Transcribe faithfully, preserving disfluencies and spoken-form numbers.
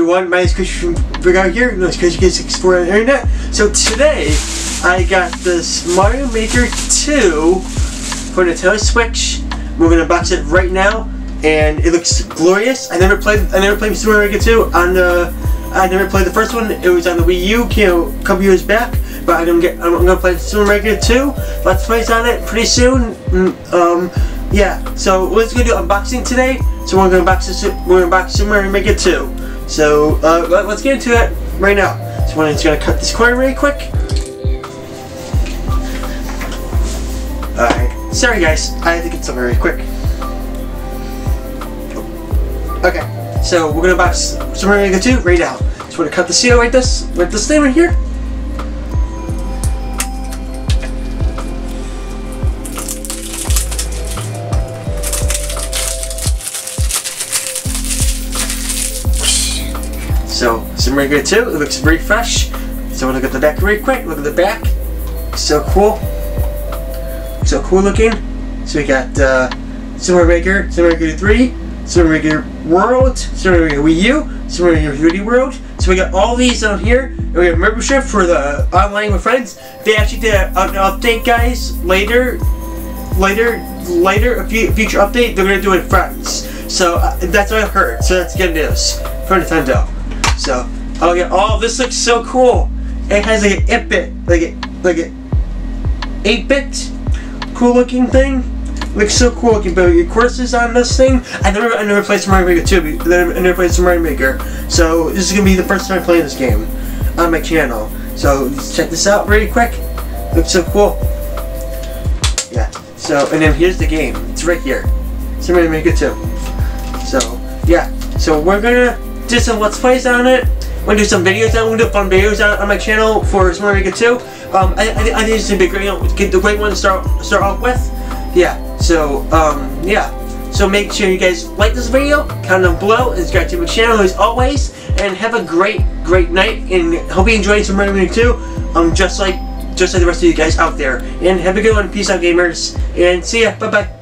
everyone, my name is Christian from Brigada here, and it's Christian Kids Exploring the Internet. So today, I got this Mario Maker two for Nintendo Switch. We're gonna box it right now, and it looks glorious. I never played, I never played Super Mario Maker two on the, I never played the first one. It was on the Wii U, you know, a couple years back. But I'm gonna get, I'm gonna play Super Mario Maker two. Let's plays on it pretty soon. Um, yeah. So we're just gonna do unboxing today. So we're gonna box this. We're gonna box Super Mario Maker two. So uh, let, let's get into it right now. So we're just gonna cut this corner really quick. All right. Sorry guys, I had to get something really quick. Okay. So we're gonna box Super Mario Maker two right now. So we're gonna cut the seal like this with this thing right here. So, Super Mario Maker two, it looks very fresh. So we'll look at the back really quick, look at the back. So cool. So cool looking. So we got uh, Super Mario Maker, Super Mario Maker three, Super Mario Maker World, Super Mario Maker Wii U, Super Mario Maker three D World. So we got all these down here, and we have membership for the online with friends. They actually did an update, guys, later, later, later, a future update, they're gonna do it with friends. So uh, that's what I've heard, so that's good news for Nintendo. So, oh yeah, oh this looks so cool. It has like an eight bit, like a, like a eight bit cool looking thing. Looks so cool looking, but your courses on this thing. I never, I never played Super Mario Maker two, but I never played Super Mario Maker. So this is gonna be the first time playing this game on my channel. So let's check this out really quick. Looks so cool. Yeah, so, and then here's the game. It's right here. Super Mario Maker two. So, yeah, so we're gonna do some Let's Plays on it. I'm gonna do some videos on it. I'm gonna do fun videos on, on my channel for Super Mario Maker two. Um, I, I, I think this would be great. Get the great one to start start off with. Yeah. So um, yeah. So make sure you guys like this video, comment down below, and subscribe to my channel as always. And have a great great night. And hope you enjoyed Super Mario Maker two. Um, just like just like the rest of you guys out there. And have a good one. Peace out, gamers. And see ya. Bye bye.